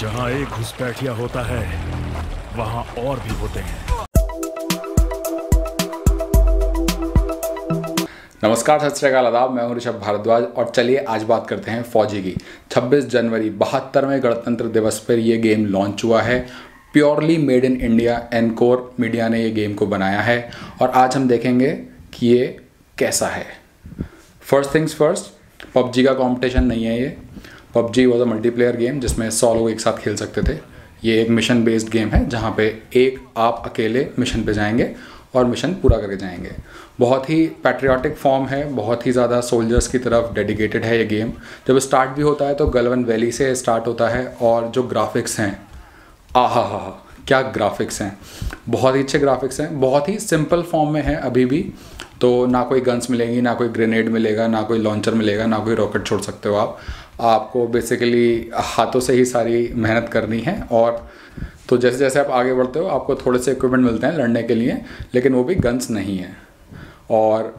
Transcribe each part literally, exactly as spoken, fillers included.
जहाँ एक घुसपैठिया होता है वहाँ और भी होते हैं। नमस्कार, सत श्री अकाल, आदाब। मैं हूं ऋषभ भारद्वाज और चलिए आज बात करते हैं फौजी की। छब्बीस जनवरी बहत्तरवें गणतंत्र दिवस पर यह गेम लॉन्च हुआ है। Purely made in India Encore media ने यह गेम को बनाया है और आज हम देखेंगे कि ये कैसा है। फर्स्ट थिंग्स फर्स्ट, पबजी का कंपटीशन नहीं है ये। PUBG was a multiplayer game जिसमें सौ लोग एक साथ खेल सकते थे। ये एक मिशन बेस्ड गेम है जहाँ पे एक आप अकेले मिशन पे जाएंगे और मिशन पूरा करके जाएंगे। बहुत ही पैट्रियाटिक फॉर्म है, बहुत ही ज़्यादा सोल्जर्स की तरफ डेडिकेटेड है ये गेम। जब स्टार्ट भी होता है तो गलवन वैली से स्टार्ट होता है और जो ग्राफिक्स हैं, आहा हा हा क्या ग्राफिक्स हैं, बहुत ही अच्छे ग्राफिक्स हैं। बहुत ही सिंपल फॉर्म में है अभी भी, तो ना कोई गन्स मिलेंगी, ना कोई ग्रेनेड मिलेगा, ना कोई लॉन्चर मिलेगा, ना कोई रॉकेट छोड़ सकते हो आप। आपको बेसिकली हाथों से ही सारी मेहनत करनी है। और तो जैसे जैसे आप आगे बढ़ते हो आपको थोड़े से इक्विपमेंट मिलते हैं लड़ने के लिए, लेकिन वो भी गन्स नहीं है। और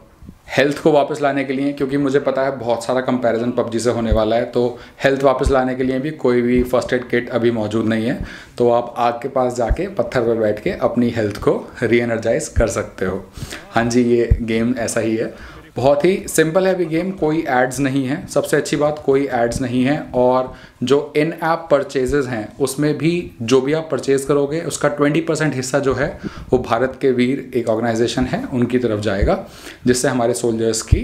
हेल्थ को वापस लाने के लिए, क्योंकि मुझे पता है बहुत सारा कंपैरिजन पबजी से होने वाला है, तो हेल्थ वापस लाने के लिए भी कोई भी फर्स्ट एड किट अभी मौजूद नहीं है। तो आप आग के पास जाके पत्थर पर बैठ के अपनी हेल्थ को रीएनर्जाइज कर सकते हो। हाँ जी, ये गेम ऐसा ही है। बहुत ही सिंपल है भी गेम, कोई एड्स नहीं है। सबसे अच्छी बात, कोई एड्स नहीं है। और जो इन ऐप परचेजेज़ हैं उसमें भी जो भी आप परचेज़ करोगे उसका बीस परसेंट हिस्सा जो है वो भारत के वीर एक ऑर्गेनाइजेशन है उनकी तरफ जाएगा, जिससे हमारे सोल्जर्स की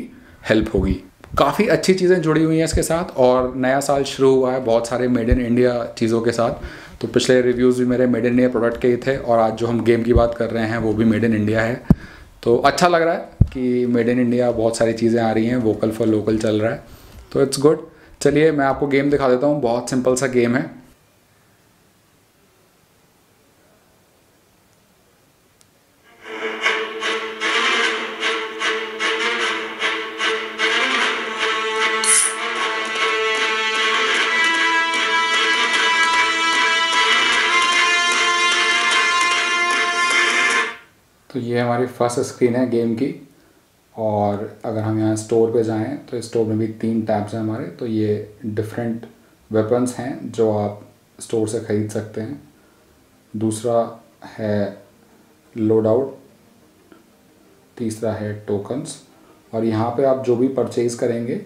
हेल्प होगी। काफ़ी अच्छी चीज़ें जुड़ी हुई हैं इसके साथ। और नया साल शुरू हुआ है बहुत सारे मेड इन इंडिया चीज़ों के साथ। तो पिछले रिव्यूज़ भी मेरे मेड इन इंडिया प्रोडक्ट के ही थे और आज जो हम गेम की बात कर रहे हैं वो भी मेड इन इंडिया है। तो अच्छा लग रहा है कि मेड इन इंडिया बहुत सारी चीज़ें आ रही हैं, वोकल फॉर लोकल चल रहा है, तो इट्स गुड। चलिए मैं आपको गेम दिखा देता हूँ। बहुत सिंपल सा गेम है। तो ये हमारी फर्स्ट स्क्रीन है गेम की। और अगर हम यहाँ स्टोर पे जाएं तो स्टोर में भी तीन टैब्स हैं हमारे। तो ये डिफरेंट वेपन्स हैं जो आप स्टोर से ख़रीद सकते हैं। दूसरा है लोडआउट, तीसरा है टोकन्स। और यहाँ पे आप जो भी परचेज़ करेंगे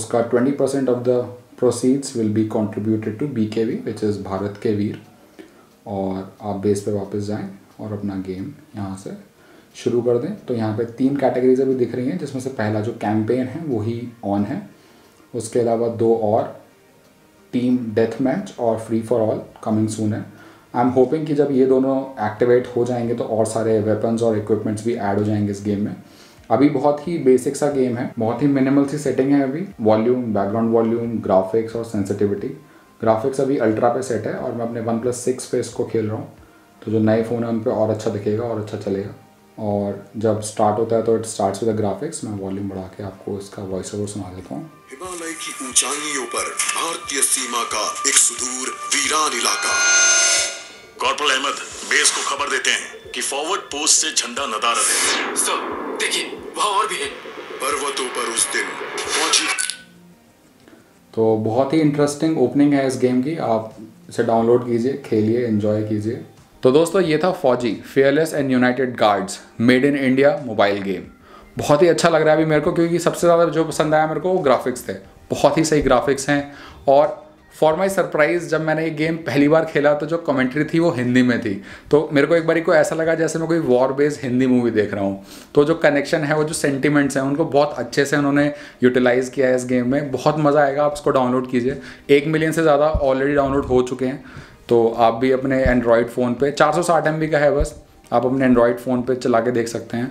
उसका बीस percent off the proceeds will be contributed to B K V, which is Bharat के वीर। और आप बेस पे वापस जाएं और अपना गेम यहाँ से शुरू कर दें। तो यहाँ पे तीन कैटेगरीज अभी दिख रही हैं, जिसमें से पहला जो कैंपेन है वो ही ऑन है। उसके अलावा दो और, टीम डेथ मैच और free for all, coming soon है। आई एम होपिंग कि जब ये दोनों एक्टिवेट हो जाएंगे तो और सारे वेपन्स और इक्विपमेंट्स भी ऐड हो जाएंगे इस गेम में। अभी बहुत ही बेसिक सा गेम है, बहुत ही मिनिमल सी सेटिंग है अभी। वॉल्यूम, बैकग्राउंड वॉल्यूम, ग्राफिक्स और सेंसिटिविटी। ग्राफिक्स अभी अल्ट्रा पे सेट है और मैं अपने वन प्लस सिक्स पे इसको खेल रहा हूँ। तो जो नए फ़ोन है उन पर और अच्छा दिखेगा और अच्छा चलेगा। और जब स्टार्ट होता है तो इट स्टार्ट्स विद ग्राफिक्स। मैं वॉल्यूम बढ़ा के आपको इसका वॉइस ओवर सुना देता हूँ। हिमालय की ऊंचाइयों पर भारतीय सीमा का एक सुदूर वीरान इलाका। कॉर्पोरल अहमद बेस को खबर देते हैं कि फॉरवर्ड पोस्ट से झंडा नदारद है। सर देखिए, वहाँ और भी है। पर्वतों पर उस दिन फौजी। तो बहुत ही इंटरेस्टिंग ओपनिंग है इस गेम की। आप इसे डाउनलोड कीजिए, खेलिए, एंजॉय कीजिए। तो दोस्तों ये था Fauji, fearless and united guards, made in India mobile game. बहुत ही अच्छा लग रहा है अभी मेरे को, क्योंकि सबसे ज़्यादा जो पसंद आया मेरे को वो ग्राफिक्स थे। बहुत ही सही ग्राफिक्स हैं। और फॉर माई सरप्राइज़, जब मैंने ये गेम पहली बार खेला तो जो कमेंट्री थी वो हिंदी में थी। तो मेरे को एक बारी को ऐसा लगा जैसे मैं कोई वॉर बेस्ड हिंदी मूवी देख रहा हूँ। तो जो कनेक्शन है, वो जो सेंटिमेंट्स हैं, उनको बहुत अच्छे से उन्होंने यूटिलाइज़ किया है इस गेम में। बहुत मज़ा आएगा, आप इसको डाउनलोड कीजिए। एक मिलियन से ज़्यादा ऑलरेडी डाउनलोड हो चुके हैं। तो आप भी अपने एंड्रॉयड फ़ोन पे, चार सौ साठ एम बी का है बस, आप अपने एंड्रॉयड फ़ोन पे चला के देख सकते हैं।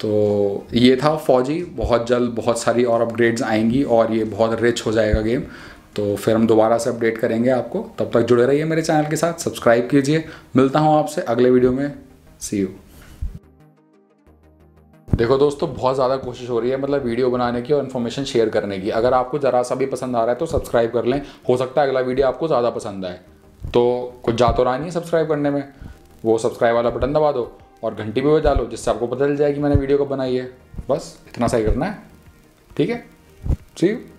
तो ये था फौजी। बहुत जल्द बहुत सारी और अपग्रेड्स आएंगी और ये बहुत रिच हो जाएगा गेम। तो फिर हम दोबारा से अपडेट करेंगे आपको। तब तक जुड़े रहिए मेरे चैनल के साथ, सब्सक्राइब कीजिए। मिलता हूँ आपसे अगले वीडियो में। See you. देखो दोस्तों, बहुत ज़्यादा कोशिश हो रही है मतलब वीडियो बनाने की और इन्फॉर्मेशन शेयर करने की। अगर आपको ज़रा सा भी पसंद आ रहा है तो सब्सक्राइब कर लें। हो सकता है अगला वीडियो आपको ज़्यादा पसंद आए। तो कुछ जा तो रहा नहीं है सब्सक्राइब करने में। वो सब्सक्राइब वाला बटन दबा दो और घंटी भी बजा लो, जिससे आपको पता चल जाएगी मैंने वीडियो कब बनाई है। बस इतना सही करना है, ठीक है? See you.